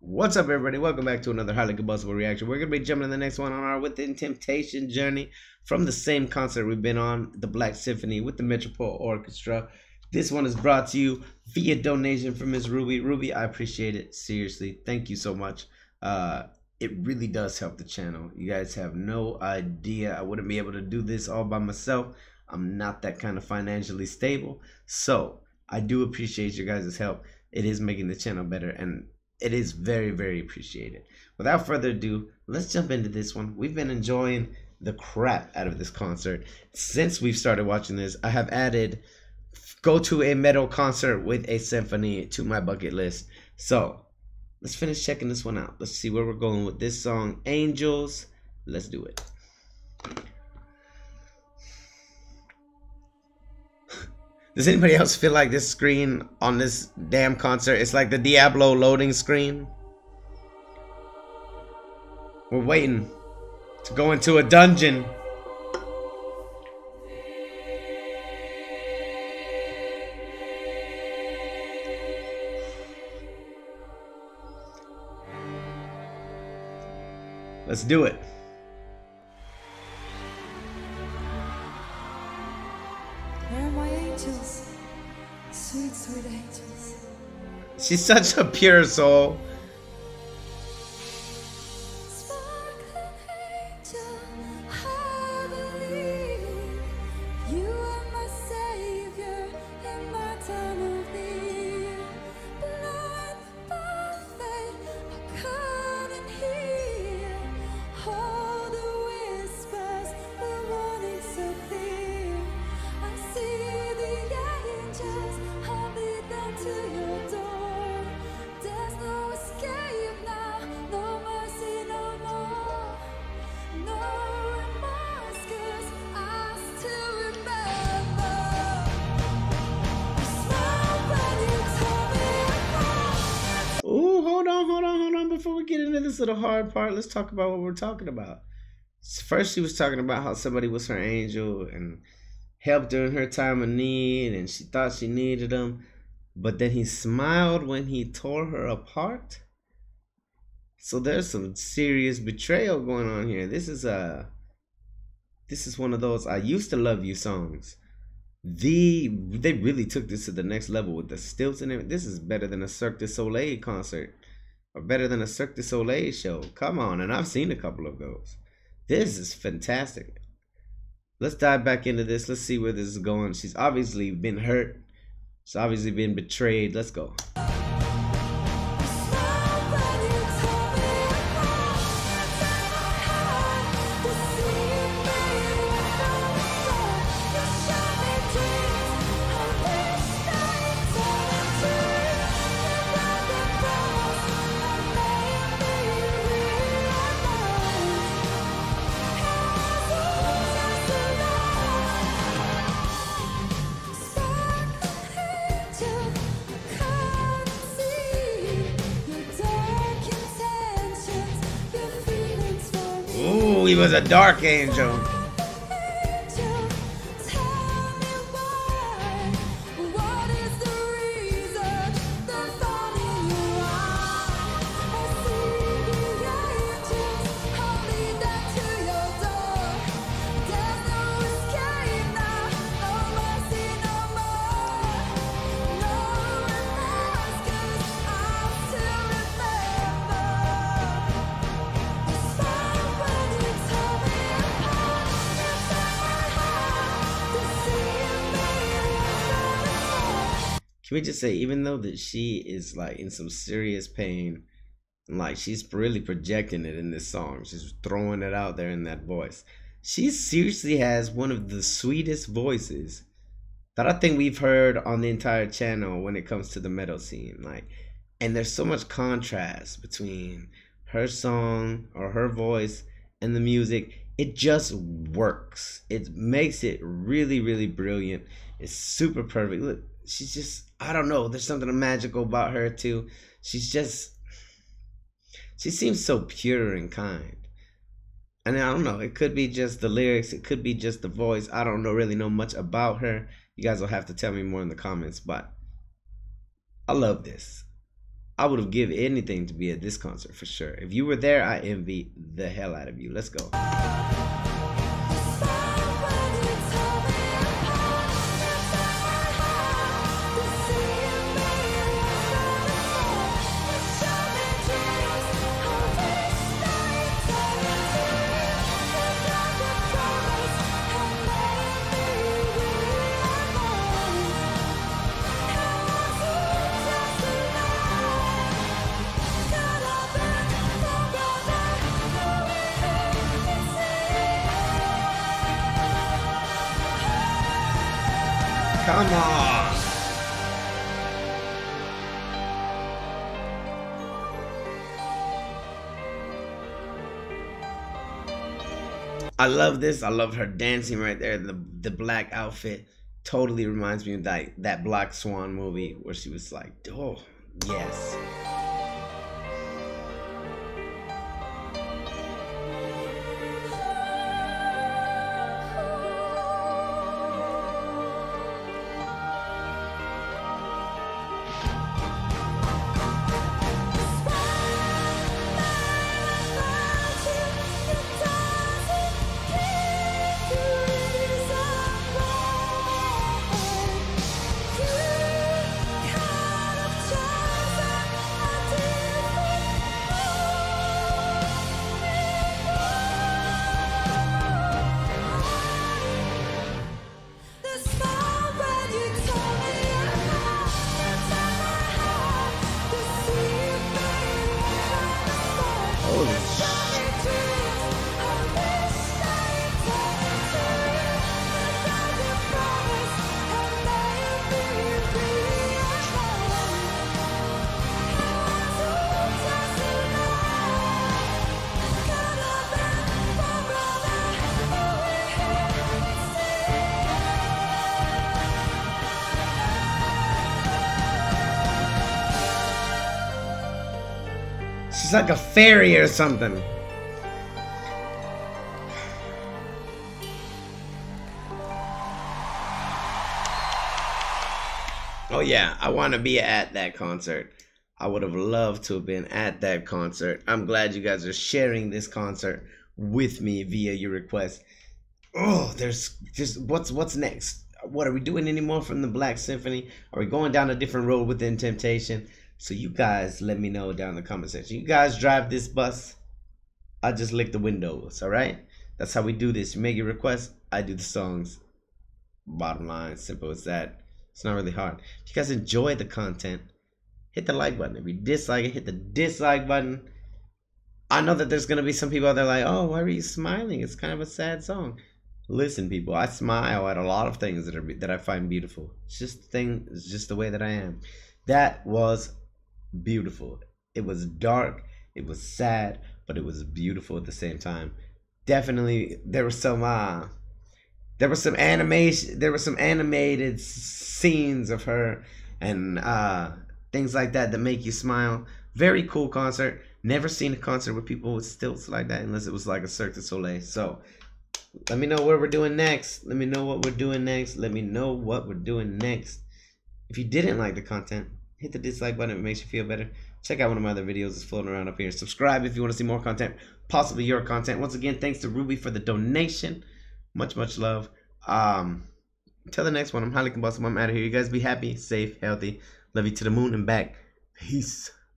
What's up, everybody? Welcome back to another Highly Combustible Reaction. We're going to be jumping in the next one on our Within Temptation journey from the same concert we've been on, the Black Symphony with the Metropole Orchestra. This one is brought to you via donation from Ms. Ruby. Ruby, I appreciate it. Seriously, thank you so much. It really does help the channel. You guys have no idea. I wouldn't be able to do this all by myself. I'm not that kind of financially stable. So I do appreciate you guys' help. It is making the channel better, and it is very, very appreciated. Without further ado, let's jump into this one. We've been enjoying the crap out of this concert. Since we've started watching this, I have added go to a metal concert with a symphony to my bucket list. So let's finish checking this one out. Let's see where we're going with this song, Angels. Let's do it. Does anybody else feel like this screen on this damn concert? It's like the Diablo loading screen. We're waiting to go into a dungeon. Let's do it. Sweet, sweet angels. She's such a pure soul. Sparkling angel, I believe you are my savior in my time of need. Blind by faith, I couldn't hear all the whispers, the warnings so clear. I see the angels. To your door, there's no escape now, no mercy, no more, no remorse, 'cause I still remember the smile when you told me. Ooh, hold on, before we get into this little hard part, let's talk about what we're talking about. First, she was talking about how somebody was her angel and helped her in her time of need, and she thought she needed them. But then he smiled when he tore her apart. So there's some serious betrayal going on here. This is one of those "I used to love you" songs. They really took this to the next level with the stilts and everything. This is better than a Cirque du Soleil concert, or better than a Cirque du Soleil show. Come on, and I've seen a couple of those. This is fantastic. Let's dive back into this. Let's see where this is going. She's obviously been hurt. It's obviously been betrayed. Let's go. He was a dark angel. Can we just say, even though that she is like in some serious pain, like she's really projecting it in this song, she's throwing it out there in that voice, she seriously has one of the sweetest voices that I think we've heard on the entire channel when it comes to the metal scene. Like, and there's so much contrast between her song or her voice and the music. It just works. It makes it really, really brilliant. It's super perfect. Look, she's just, I don't know, there's something magical about her too. She's just, she seems so pure and kind. And I don't know, it could be just the lyrics, it could be just the voice. I don't know, really know much about her. You guys will have to tell me more in the comments, but I love this. I would have given anything to be at this concert for sure. If you were there, I envy the hell out of you. Let's go. Come on. I love this. I love her dancing right there. The black outfit totally reminds me of that Black Swan movie where she was like, oh, yes. She's like a fairy or something. Oh yeah, I want to be at that concert. I would have loved to have been at that concert. I'm glad you guys are sharing this concert with me via your request. Oh, there's just what's next? What are we doing anymore from the Black Symphony? Are we going down a different road within Temptation? So you guys let me know down in the comment section. You guys drive this bus, I just lick the windows, all right? That's how we do this. You make your request, I do the songs. Bottom line, simple as that. It's not really hard. If you guys enjoy the content, hit the like button. If you dislike it, hit the dislike button. I know that there's going to be some people out there like, oh, why are you smiling? It's kind of a sad song. Listen, people, I smile at a lot of things that I find beautiful. It's just it's just the way that I am. That was beautiful. It was dark, it was sad, but it was beautiful at the same time. Definitely there were some animated scenes of her and things like that that make you smile. Very cool concert. Never seen a concert with people with stilts like that unless it was like a Cirque du Soleil. So let me know what we're doing next. Let me know what we're doing next. Let me know what we're doing next. If you didn't like the content, hit the dislike button if it makes you feel better. Check out one of my other videos that's floating around up here. Subscribe if you want to see more content, possibly your content. Once again, thanks to Ruby for the donation. Much, much love. Until the next one, I'm Highly Combustible. I'm out of here. You guys be happy, safe, healthy. Love you to the moon and back. Peace.